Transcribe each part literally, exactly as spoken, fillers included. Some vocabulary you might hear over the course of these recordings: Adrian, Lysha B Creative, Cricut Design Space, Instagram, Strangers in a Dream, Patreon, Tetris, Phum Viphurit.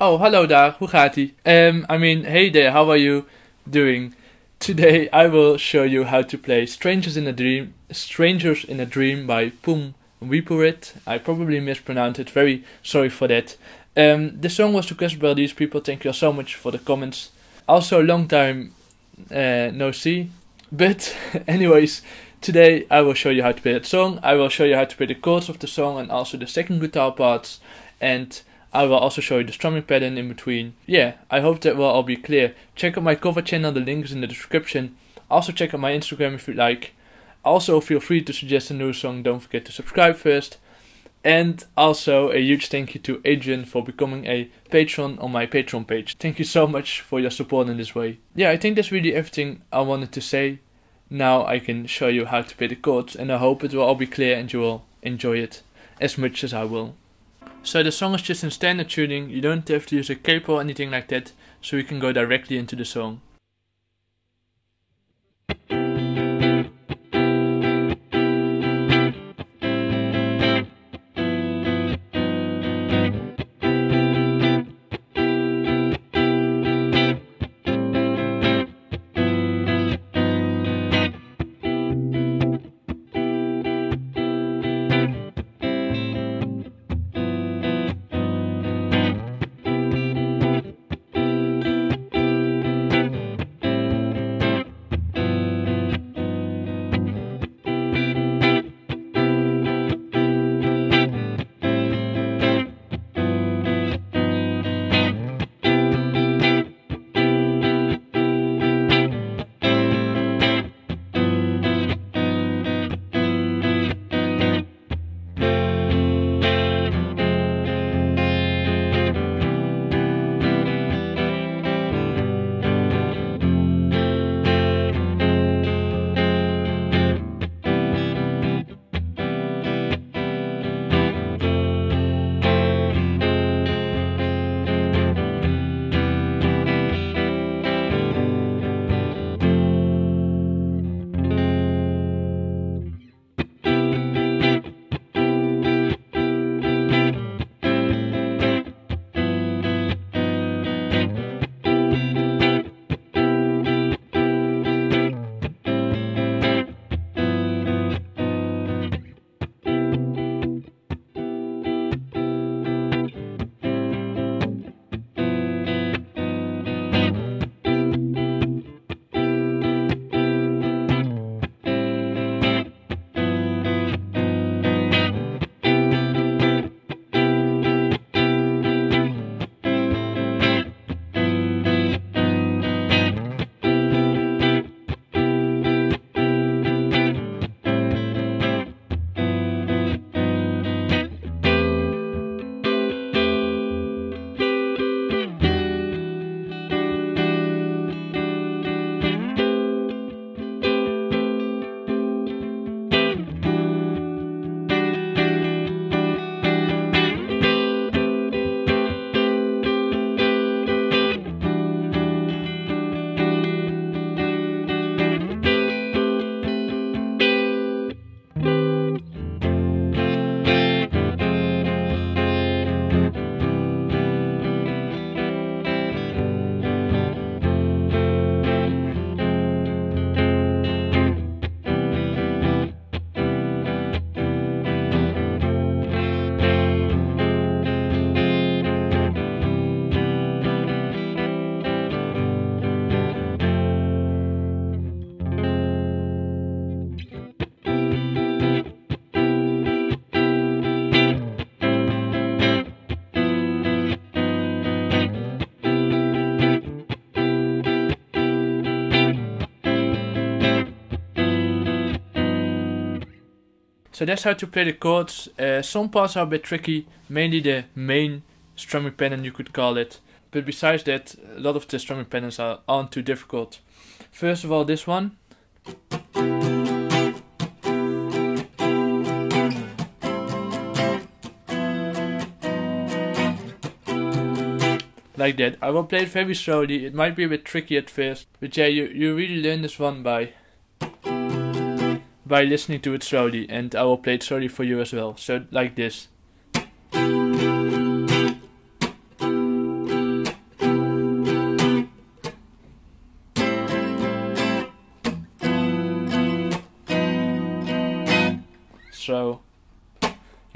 Oh, hallo daar, hoe gaat-ie? Um, I mean, hey there, how are you doing? Today I will show you how to play Strangers in a Dream, Strangers in a Dream by Phum Viphurit. I probably mispronounced it, very sorry for that. Um, the song was requested by these people, thank you so much for the comments. Also, long time uh, no see. But, anyways, today I will show you how to play that song. I will show you how to play the chords of the song and also the second guitar parts. And I will also show you the strumming pattern in between. Yeah, I hope that will all be clear. Check out my cover channel, the link is in the description. Also check out my Instagram if you like. Also feel free to suggest a new song, don't forget to subscribe first. And also a huge thank you to Adrian for becoming a patron on my Patreon page. Thank you so much for your support in this way. Yeah, I think that's really everything I wanted to say. Now I can show you how to play the chords and I hope it will all be clear and you will enjoy it as much as I will. So the song is just in standard tuning, you don't have to use a capo or anything like that, so you can go directly into the song. So that's how to play the chords. Uh, some parts are a bit tricky, mainly the main strumming pattern you could call it. But besides that, a lot of the strumming patterns are, aren't too difficult. First of all, this one. Like that. I will play it very slowly, it might be a bit tricky at first. But yeah, you, you really learn this one by... by listening to it slowly, and I will play it slowly for you as well, so like this.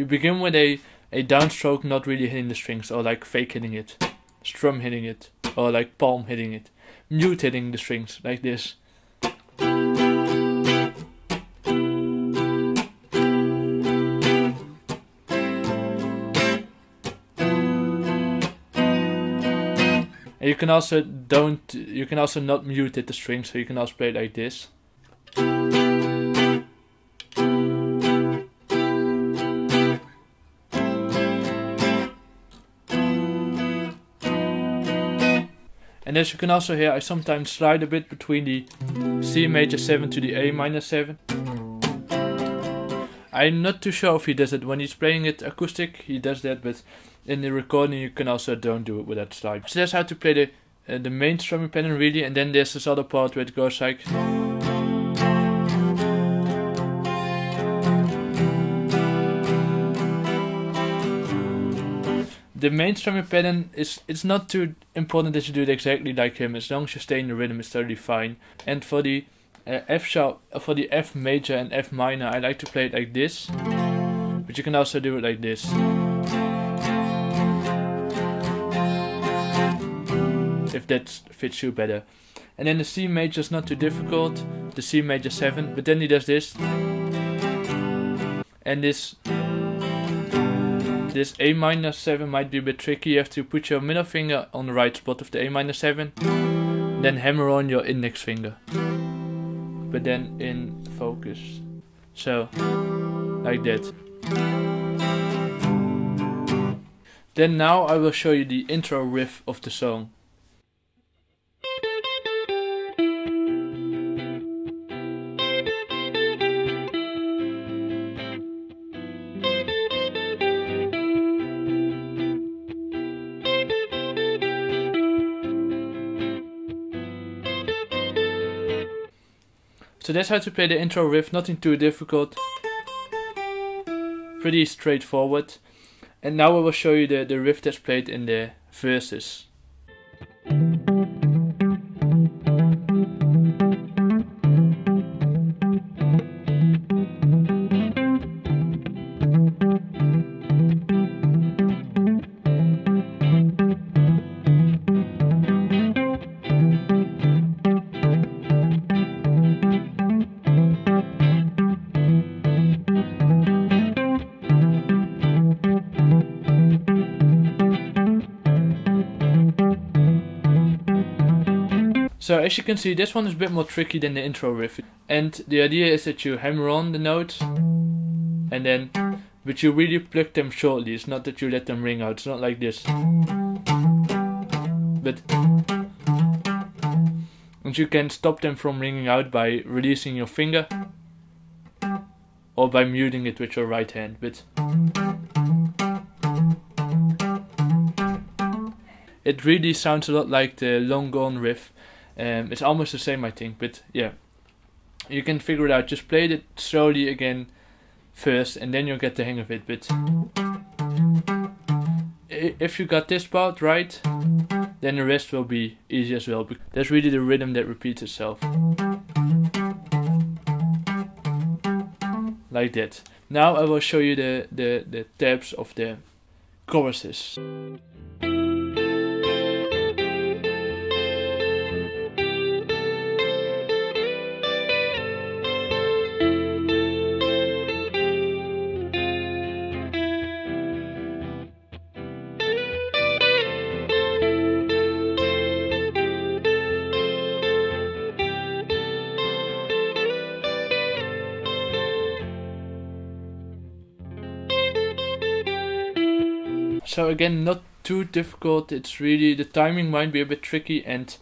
You begin with a, a downstroke not really hitting the strings, or like fake hitting it, strum hitting it, or like palm hitting it, mute hitting the strings, like this. And you can also don't you can also not mute it the string, so you can also play it like this. And as you can also hear, I sometimes slide a bit between the C major seven to the A minor seven. I'm not too sure if he does it when he's playing it acoustic, he does that, but in the recording you can also don't do it with that slide. So that's how to play the uh, the main strumming pattern really, and then there's this other part where it goes like... The main strumming pattern is it's not too important that you do it exactly like him, as long as you stay in the rhythm it's totally fine. And for the Uh, F sharp, uh, for the F major and F minor, I like to play it like this, but you can also do it like this. If that fits you better. And then the C major is not too difficult, the C major seven, but then he does this. And this this A minor seven might be a bit tricky. You have to put your middle finger on the right spot of the A minor seven, then hammer on your index finger. But then in focus, so like that. Then now I will show you the intro riff of the song. So that's how to play the intro riff, nothing too difficult, pretty straightforward. And now I will show you the, the riff that's played in the verses. So as you can see, this one is a bit more tricky than the intro riff, and the idea is that you hammer on the notes and then, but you really pluck them shortly. It's not that you let them ring out, it's not like this, but and you can stop them from ringing out by releasing your finger or by muting it with your right hand. But it really sounds a lot like the long gone riff. Um, it's almost the same, I think, but yeah, you can figure it out. Just play it slowly again first, and then you'll get the hang of it. But if you got this part right, then the rest will be easy as well. That's really the rhythm that repeats itself, like that. Now I will show you the the, the tabs of the choruses. So again, not too difficult, it's really, the timing might be a bit tricky, and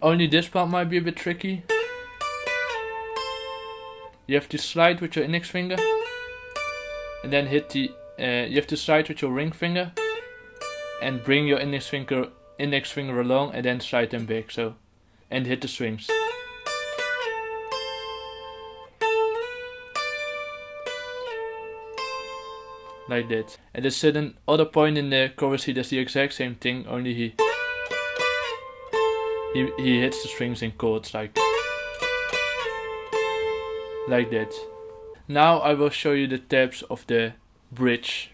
only this part might be a bit tricky. You have to slide with your index finger, and then hit the, uh, you have to slide with your ring finger, and bring your index finger, index finger along, and then slide them back, so, and hit the strings. Like that. At a certain other point in the chorus he does the exact same thing, only he he, he hits the strings in chords, like like that. Now I will show you the tabs of the bridge.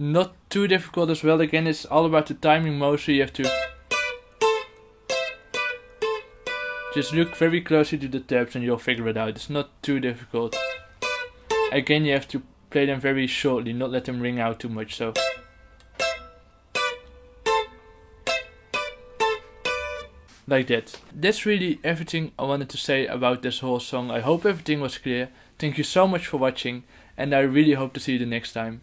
Not too difficult as well, again it's all about the timing mostly, you have to just look very closely to the tabs and you'll figure it out, it's not too difficult. Again you have to play them very shortly, not let them ring out too much, so. Like that. That's really everything I wanted to say about this whole song, I hope everything was clear, thank you so much for watching and I really hope to see you the next time.